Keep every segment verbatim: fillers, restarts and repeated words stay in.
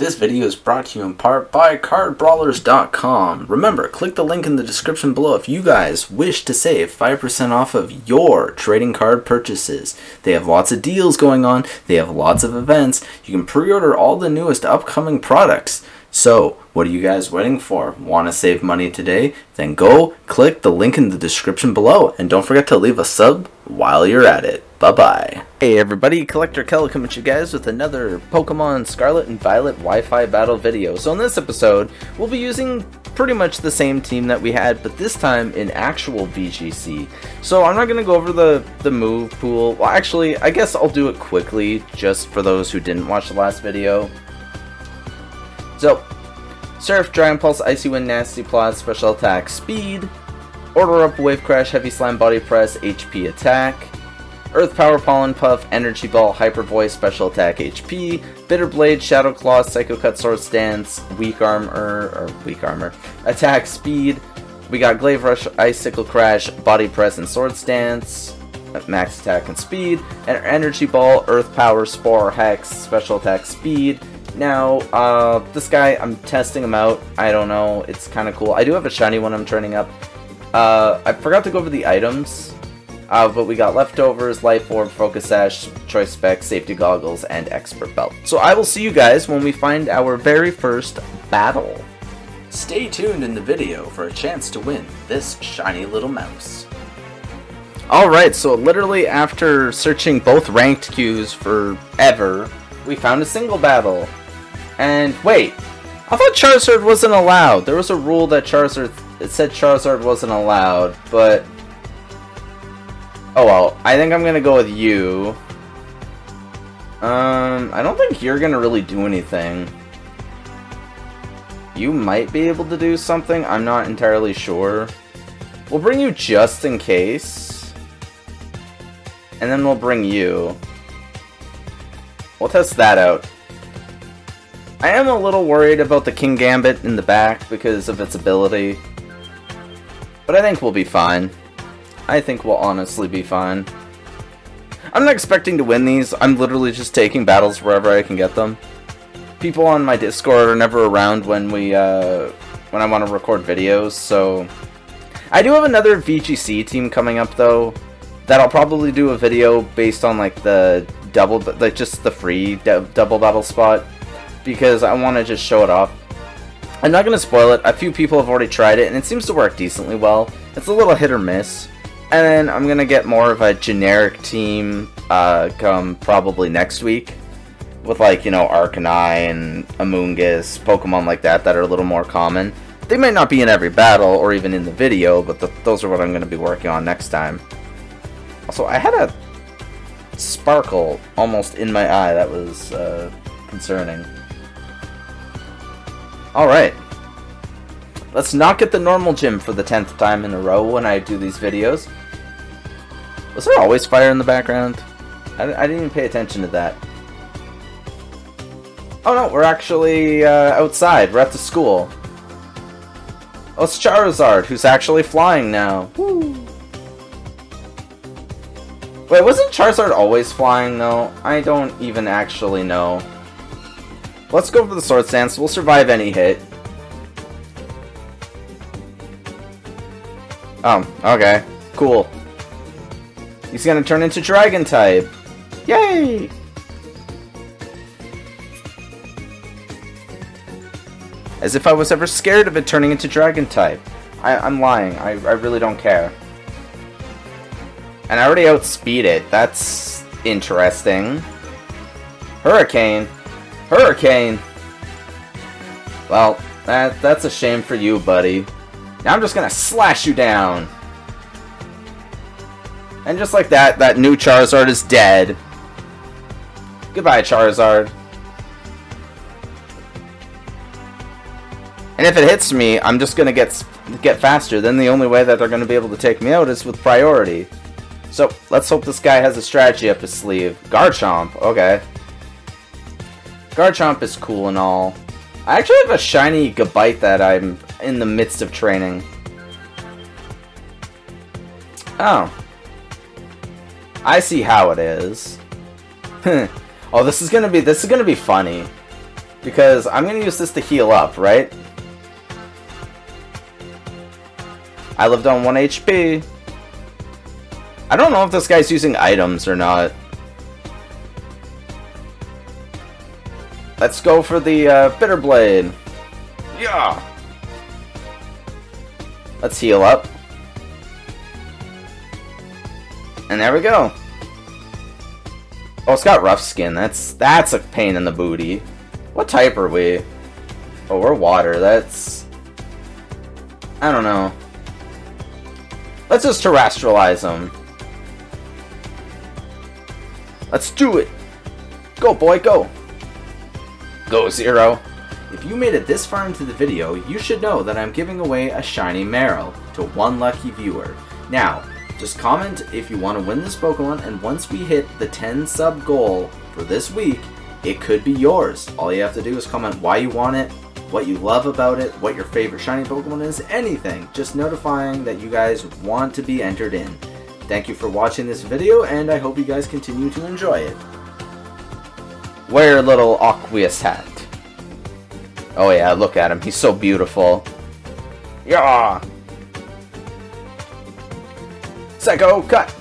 This video is brought to you in part by card brawlers dot com. Remember, click the link in the description below if you guys wish to save five percent off of your trading card purchases. They have lots of deals going on. They have lots of events. You can pre-order all the newest upcoming products. So, what are you guys waiting for? Want to save money today? Then go click the link in the description below. And don't forget to leave a sub while you're at it. Bye-bye. Hey everybody, Collector Kel coming at you guys with another Pokemon Scarlet and Violet Wi-Fi battle video. So in this episode, we'll be using pretty much the same team that we had, but this time in actual V G C. So I'm not going to go over the, the move pool. Well, actually, I guess I'll do it quickly, just for those who didn't watch the last video. So, Surf, Dry Impulse, Icy Wind, Nasty Plot, Special Attack, Speed, Order Up, Wave Crash, Heavy Slam, Body Press, H P Attack, Earth Power, Pollen Puff, Energy Ball, Hyper Voice, Special Attack, H P, Bitter Blade, Shadow Claw, Psycho Cut, Sword Stance, Weak Armor, or Weak Armor, Attack, Speed. We got Glaive Rush, Icicle Crash, Body Press, and Sword Stance, Max Attack and Speed, and Energy Ball, Earth Power, Spore, Hex, Special Attack, Speed. Now, uh, this guy, I'm testing him out. I don't know. It's kind of cool. I do have a shiny one I'm turning up. Uh, I forgot to go over the items, uh, but we got Leftovers, Life Orb, Focus Ash, Choice Spec, Safety Goggles, and Expert Belt. So I will see you guys when we find our very first battle. Stay tuned in the video for a chance to win this shiny little mouse. Alright, so literally after searching both ranked queues forever, we found a single battle. And wait, I thought Charizard wasn't allowed. There was a rule that Charizard, it said Charizard wasn't allowed, but oh well, I think I'm gonna go with you. Um, I don't think you're gonna really do anything. You might be able to do something, I'm not entirely sure. We'll bring you just in case. And then we'll bring you. We'll test that out. I am a little worried about the King Gambit in the back because of its ability, but I think we'll be fine. I think we'll honestly be fine. I'm not expecting to win these. I'm literally just taking battles wherever I can get them. People on my Discord are never around when we, uh, when I want to record videos, so... I do have another V G C team coming up, though, that I'll probably do a video based on, like, the double, like, just the free double battle spot, because I want to just show it off. I'm not going to spoil it. A few people have already tried it, and it seems to work decently well. It's a little hit or miss. And then I'm going to get more of a generic team uh, come probably next week, with, like, you know, Arcanine and Amoonguss, Pokemon like that that are a little more common. They might not be in every battle or even in the video, but th those are what I'm going to be working on next time. Also, I had a sparkle almost in my eye. That was uh, concerning. Alright, let's not get the normal gym for the tenth time in a row when I do these videos. Was there always fire in the background? I, I didn't even pay attention to that. Oh no, we're actually uh, outside. We're at the school. Oh, it's Charizard, who's actually flying now. Woo! Wait, wasn't Charizard always flying though? I don't even actually know. Let's go for the Sword Stance. We'll survive any hit. Um, oh, okay. Cool. He's gonna turn into Dragon-type. Yay! As if I was ever scared of it turning into Dragon-type. I I'm lying. I, I really don't care. And I already outspeed it. That's interesting. Hurricane. Hurricane! Well, that that's a shame for you, buddy. Now I'm just gonna slash you down! And just like that, that new Charizard is dead. Goodbye, Charizard. And if it hits me, I'm just gonna get, get faster. Then the only way that they're gonna be able to take me out is with priority. So, let's hope this guy has a strategy up his sleeve. Garchomp, okay. Garchomp is cool and all. I actually have a shiny Gabite that I'm in the midst of training. Oh. I see how it is. Oh, this is gonna be this is gonna be funny. because I'm going to use this to heal up, right? I lived on one H P. I don't know if this guy's using items or not. Let's go for the uh, Bitter Blade. Yeah! Let's heal up. And there we go. Oh, it's got rough skin. That's that's a pain in the booty. What type are we? Oh, we're water. That's... I don't know. Let's just terrestrialize him. Let's do it! Go, boy, go! Go, Zero! If you made it this far into the video, you should know that I'm giving away a Shiny Meryl to one lucky viewer. Now, just comment if you want to win this Pokemon, and once we hit the ten sub goal for this week, it could be yours. All you have to do is comment why you want it, what you love about it, what your favorite Shiny Pokemon is, anything. Just notifying that you guys want to be entered in. Thank you for watching this video, and I hope you guys continue to enjoy it. Wear a little Aqueous hat. Oh yeah, look at him. He's so beautiful. Yeah. Psycho cut.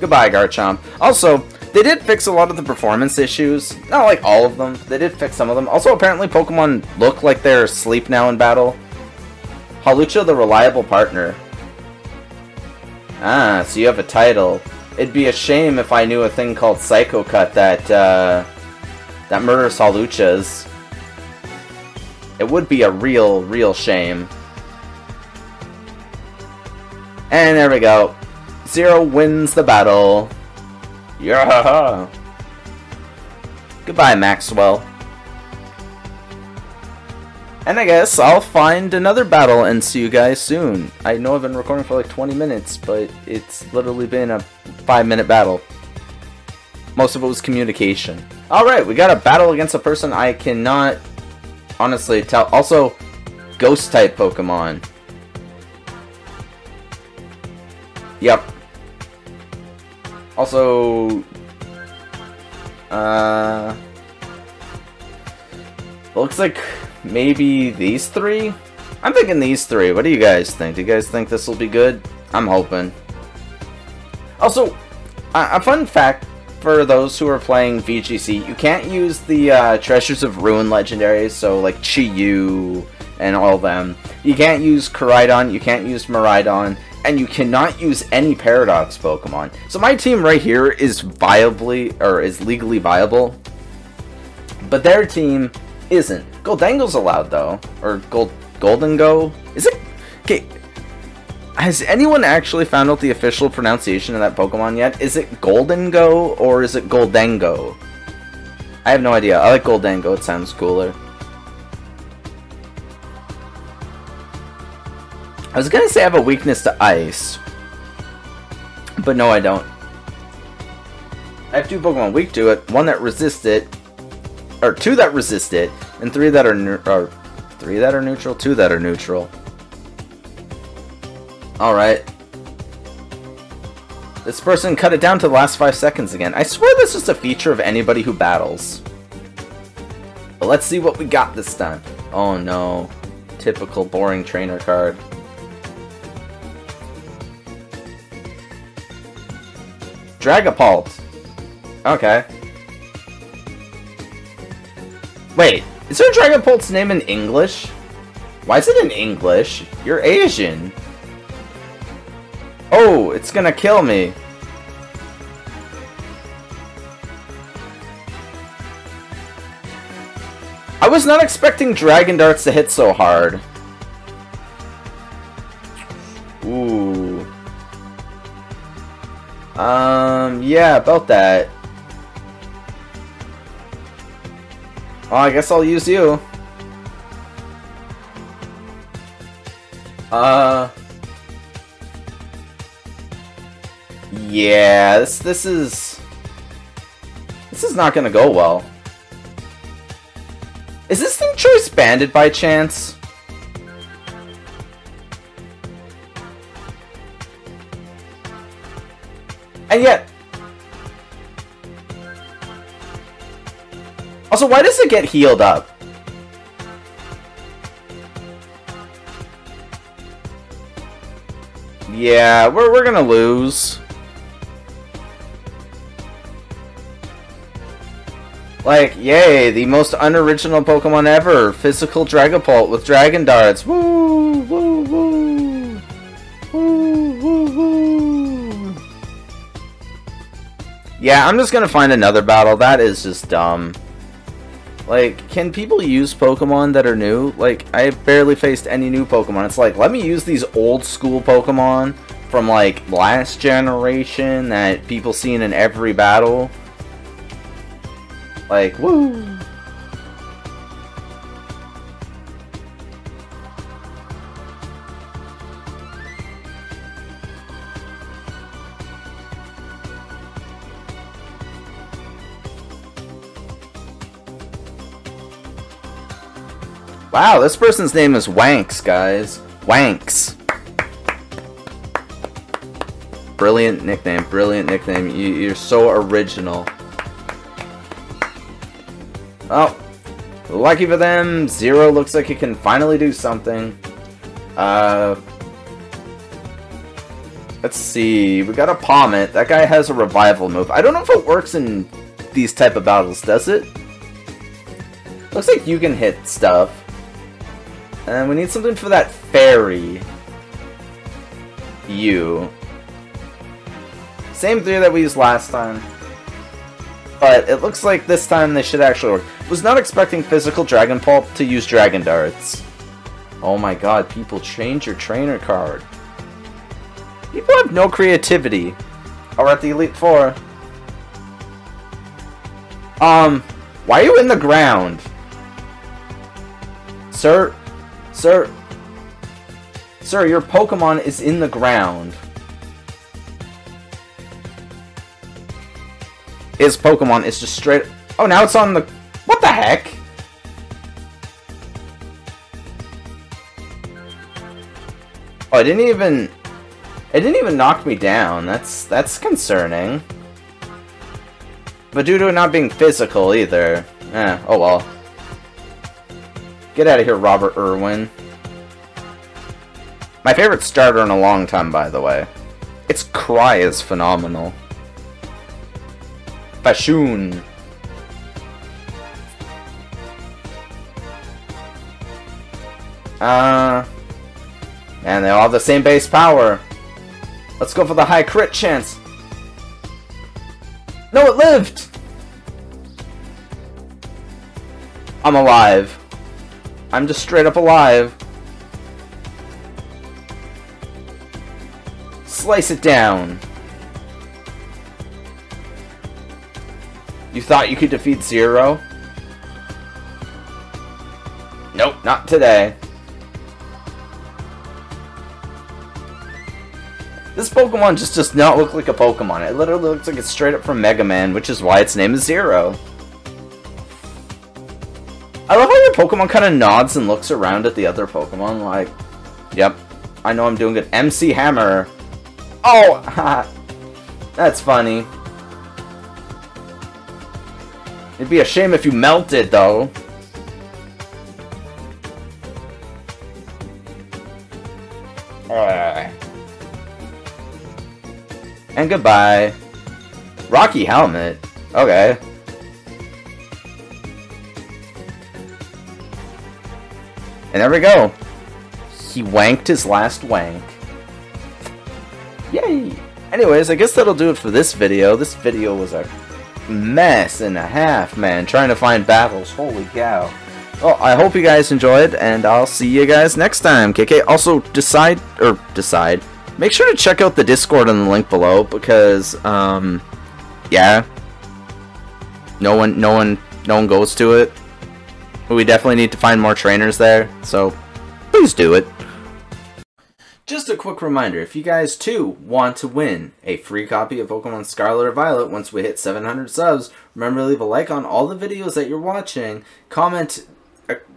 Goodbye, Garchomp. Also, they did fix a lot of the performance issues. Not like all of them. They did fix some of them. Also, apparently Pokemon look like they're asleep now in battle. Hawlucha, the reliable partner. Ah, so you have a title. It'd be a shame if I knew a thing called Psycho Cut that, uh... that murders Hawluchas. It would be a real, real shame. And there we go. Zero wins the battle. Yeah! Goodbye, Maxwell. And I guess I'll find another battle and see you guys soon. I know I've been recording for like twenty minutes, but it's literally been a five minute battle. Most of it was communication. Alright, we got a battle against a person I cannot honestly tell. Also, Ghost-type Pokemon. Yep. Also... Uh... Looks like... maybe these three? I'm thinking these three. What do you guys think? Do you guys think this will be good? I'm hoping. Also, a fun fact for those who are playing V G C, you can't use the uh, Treasures of Ruin legendaries, so like Chi Yu and all them. You can't use Koraidon, you can't use Miraidon, and you cannot use any Paradox Pokemon. So my team right here is viably, or is legally viable, but their team isn't. Gholdengo's allowed though, or Gold Gholdengo? Is it? Okay. Has anyone actually found out the official pronunciation of that Pokemon yet? Is it Gholdengo or is it Gholdengo? I have no idea. I like Gholdengo. It sounds cooler. I was gonna say I have a weakness to ice, but no, I don't. I have two Pokemon weak to it. One that resists it. Or two that resist it, and three that are or three that are neutral, two that are neutral. All right. This person cut it down to the last five seconds again. I swear this is a feature of anybody who battles. But let's see what we got this time. Oh no, typical boring trainer card. Dragapult. Okay. Wait, is there Dragapult's name in English? Why is it in English? You're Asian. Oh, it's gonna kill me. I was not expecting Dragon Darts to hit so hard. Ooh. Um, yeah, about that. Well, I guess I'll use you. Uh... Yeah, this, this is... This is not gonna go well. Is this thing choice banded by chance? And yet... Also, why does it get healed up? Yeah, we're, we're gonna lose. Like, yay, the most unoriginal Pokemon ever. Physical Dragapult with Dragon Darts. Woo, woo, woo. Woo, woo, woo. Yeah, I'm just gonna find another battle. That is just dumb. Like, can people use Pokemon that are new? Like, I barely faced any new Pokemon. It's like, let me use these old school Pokemon from, like, last generation that people seen in every battle. Like, woo! Wow, this person's name is Wanks, guys. Wanks. Brilliant nickname, brilliant nickname. You, you're so original. Oh, lucky for them, Zero looks like he can finally do something. Uh, let's see, we got a Palmet. That guy has a revival move. I don't know if it works in these type of battles, does it? Looks like you can hit stuff. And we need something for that fairy. You. Same theory that we used last time. But it looks like this time they should actually work. Was not expecting physical Dragapult to use Dragon Darts. Oh my god, people, change your trainer card. People have no creativity. Oh, we're at the Elite Four. Um, why are you in the ground? Sir, sir, sir, your Pokemon is in the ground. His Pokemon is just straight. Oh, now it's on the. What the heck? Oh, it didn't even. It didn't even knock me down. That's that's concerning. But due to it not being physical either. Eh, oh well. Get out of here, Robert Irwin. My favorite starter in a long time, by the way. Its cry is phenomenal. Fashoon. Uh, and they all have the same base power. Let's go for the high crit chance. No, it lived! I'm alive. I'm just straight up alive. Slice it down. You thought you could defeat Zero? Nope, not today. This Pokemon just does not look like a Pokemon. It literally looks like it's straight up from Mega Man, which is why its name is Zero. I love how your Pokemon kind of nods and looks around at the other Pokemon like, yep, I know I'm doing good. M C Hammer. Oh, that's funny. It'd be a shame if you melted, though. Alright. And goodbye. Rocky Helmet. Okay. And there we go. He wanked his last wank. Yay! Anyways, I guess that'll do it for this video. This video was a mess and a half, man, trying to find battles. Holy cow. Well, I hope you guys enjoyed, and I'll see you guys next time. K K, also decide or decide make sure to check out the Discord on the link below, because um yeah, no one no one no one goes to it. We definitely need to find more trainers there, so please do it. Just a quick reminder, if you guys too want to win a free copy of Pokemon Scarlet or Violet once we hit seven hundred subs, remember to leave a like on all the videos that you're watching, comment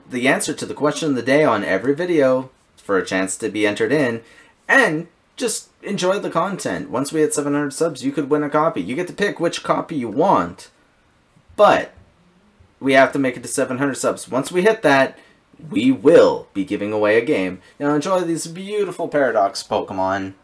the answer to the question of the day on every video for a chance to be entered in, and just enjoy the content. Once we hit seven hundred subs, you could win a copy. You get to pick which copy you want, but we have to make it to seven hundred subs. Once we hit that, we will be giving away a game. Now enjoy these beautiful Paradox Pokemon.